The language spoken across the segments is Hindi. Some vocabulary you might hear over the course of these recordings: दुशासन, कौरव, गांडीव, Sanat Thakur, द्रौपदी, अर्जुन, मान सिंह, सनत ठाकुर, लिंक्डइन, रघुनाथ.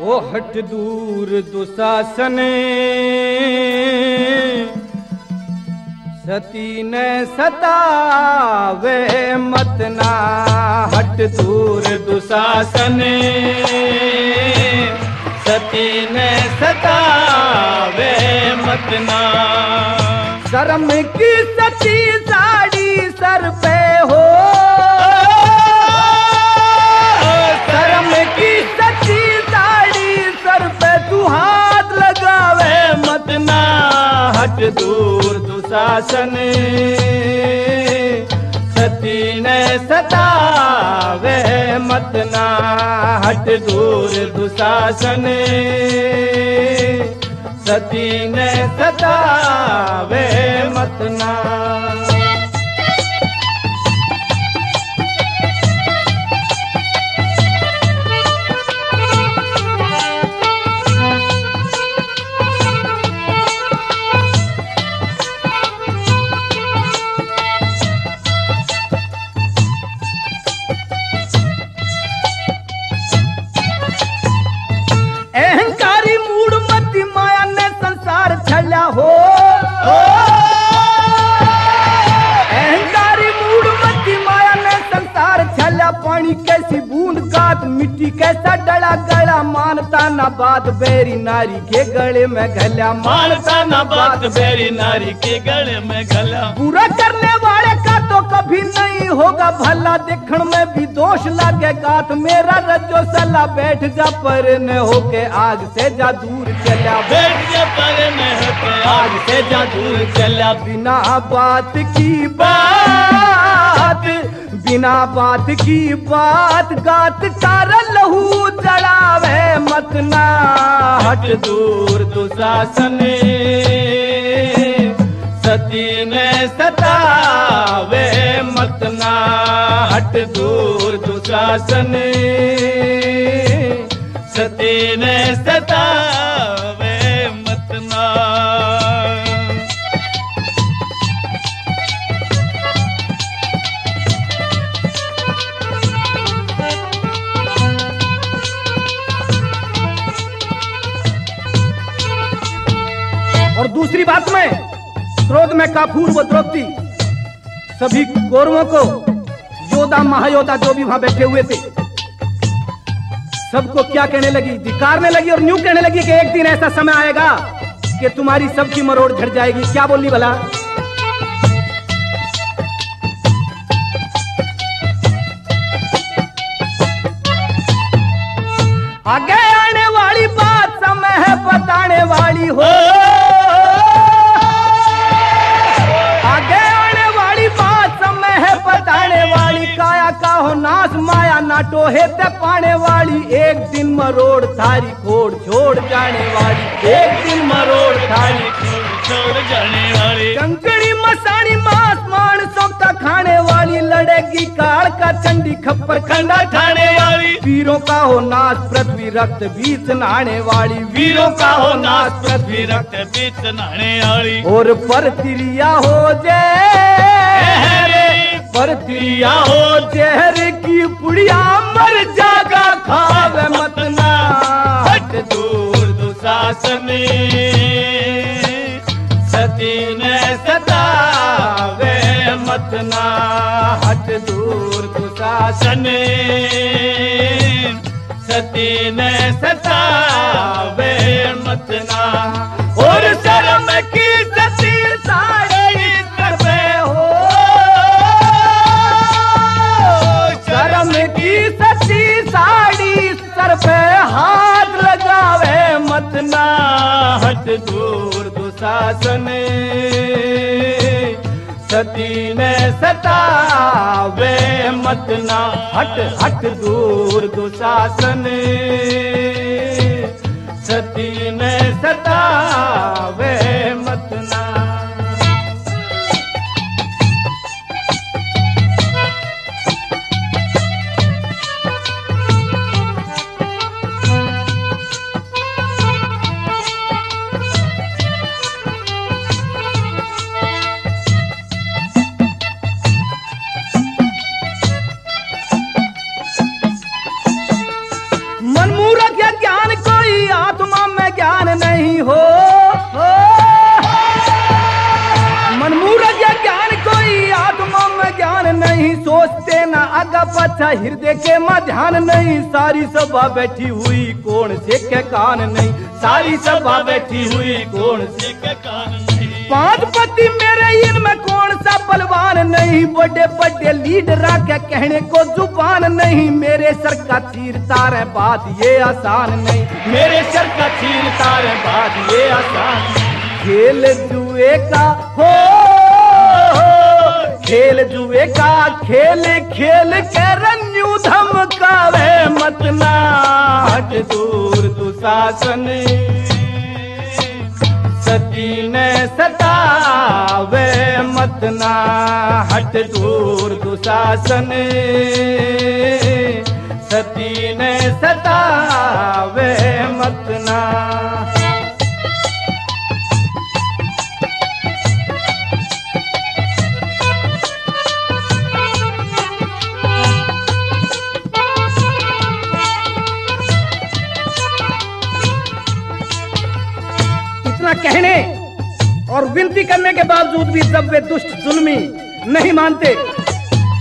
ओ हट दूर दुशासन सती ने सतावे मतना। हट दूर दुशासन सती ने सतावे मतना। शर्म की सती साड़ी सर पे हो, शर्म की सती साड़ी सर पे तू हाथ लगावे मतना। हट दूर दुशासन सती ने सतावे मतना। हट दूर दुशासन सती ने सतावे मतना। हो अहंकारी मूड मती माया ने संसार छला। पानी कैसी बूंद कात मिट्टी कैसा डला गला। मानता ना बात बेरी नारी के गले में गला। मानता ना बात बेरी नारी के गले में गला। बुरा करने वाले का तो कभी नहीं होगा भला। देखण में भी दोष लागे गाथ मेरा रजो सला। बैठ जा पर न होके आग से जा दूर चला। बैठ जा पर न होके आग से जा दूर चला। बिना बात की बात, बिना बात की बात गात तारा लहू जलावे मतना। हट दूर दुशासन सती ने सतावे मतना। हट दूर दुशासन सती ने सतावे मतना। और दूसरी बात में क्रोध में काफूर व द्रौपदी सभी कौरवों को योद्धा महायोद्धा जो भी वहां बैठे हुए थे सबको क्या कहने लगी, धिकारने लगी और न्यू कहने लगी कि एक दिन ऐसा समय आएगा कि तुम्हारी सबकी मरोड़ झड़ जाएगी। क्या बोली भला? आगे आने वाली बात समय है बताने वाली हो। नाश माया ना टोहे ते पाने वाली। एक दिन मरोड़ थारी खोड़ छोड़ जाने वाली। एक दिन मरोड़ थारी खोड़ छोड़ जाने वाली। कंकड़ी मसानी मांस मानसों का खाने वाली। लड़ेगी काल का चंडी खप्पर खंडा खाने वाली। वीरों का हो नाश पृथ्वी रक्त बीच नहाने वाली। वीरों का हो नाश पृथ्वी रक्त बीच नहाने वाली। और पर तिरिया हो जाए, पर तिरिया हो जहर की पुड़िया मर जागा खावे मतना। हट दूर दुशासन सती ने सतावे मतना। हट दूर दुशासन सती ने सतावे मतना। और शर्म की सती साड़ी सर पे हो, शर्म की सती साड़ी सर पे हाथ लगावे मतना। हट दूर दुशासन सती ने सतावे मतना। हट हट दूर दुशासन सती ने सतावे मतना। मन मूरख या ज्ञान को के मध्यान नहीं, सारी सभा बैठी हुई कौन से के कान नहीं, सारी सभा बैठी हुई कौन से के कान नहीं। पांच पति मेरे इनमें कौन सा बलवान नहीं, बड़े बड़े लीडरा के कहने को जुबान नहीं। मेरे सर का तीर तार बात ये आसान नहीं, मेरे सर का तीर तार बात ये आसान। खेल जुए का हो, खेल जुए का खेल खेल के रन्यू धमकावे मत ना, हट दूर दुशासन। सती ने सतावे मत ना, हट दूर दुशासन। सती ने सतावे मत ना। कहने और विनती करने के बावजूद भी जब वे दुष्ट जुल्मी नहीं मानते,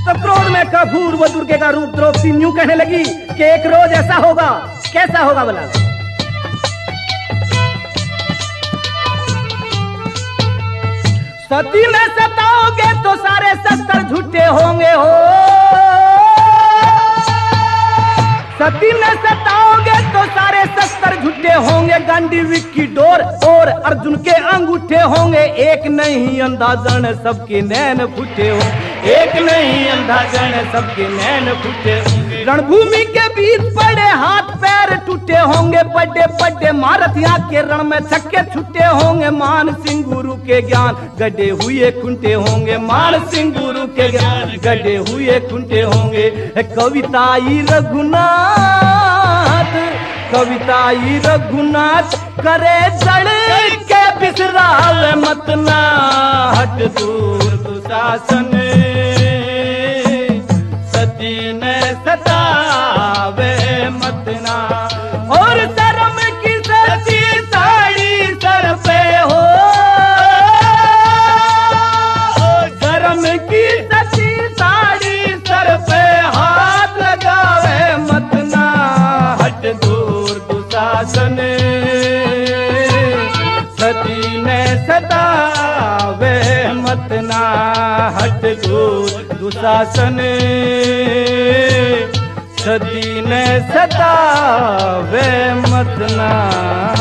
तब क्रोध में कपूर व दुर्गे का रूप द्रौपदी न्यू कहने लगी कि एक रोज ऐसा होगा। कैसा होगा भला? सती में सताओगे तो सारे शस्त्र झूठे होंगे हो, सती में सताओगे तो सारे शस्त्र झूठे होंगे। गांडीव की डोर और अर्जुन के अंगूठे होंगे, एक नहीं अंदाजन सबके नैन फूटे हो, एक नहीं अंदाजन सबके नैन फूटे होंगे। रणभूमि के बीच पड़े हाथ पैर टूटे होंगे, बड़े बड़े महारथियां के रण में छक्के छुटे होंगे। मान सिंह गुरु के ज्ञान गड़े हुए खुंटे होंगे, मान सिंह गुरु के ज्ञान गड़े हुए खुंटे होंगे। कविताई रघुनाथ, कविताई रघुनाथ करे जड़ के बिसरावे मत ना, हट दूर दुशासन। सती ने सतावे मत ना, और शर्म की सती साड़ी सर पे हो, शर्म की सती साड़ी सर पे हाथ लगावे मत ना, हट दूर दुशासन। सती ने सतावे मत ना, हट दूर दुशासन। सती ने सतावे मत ना।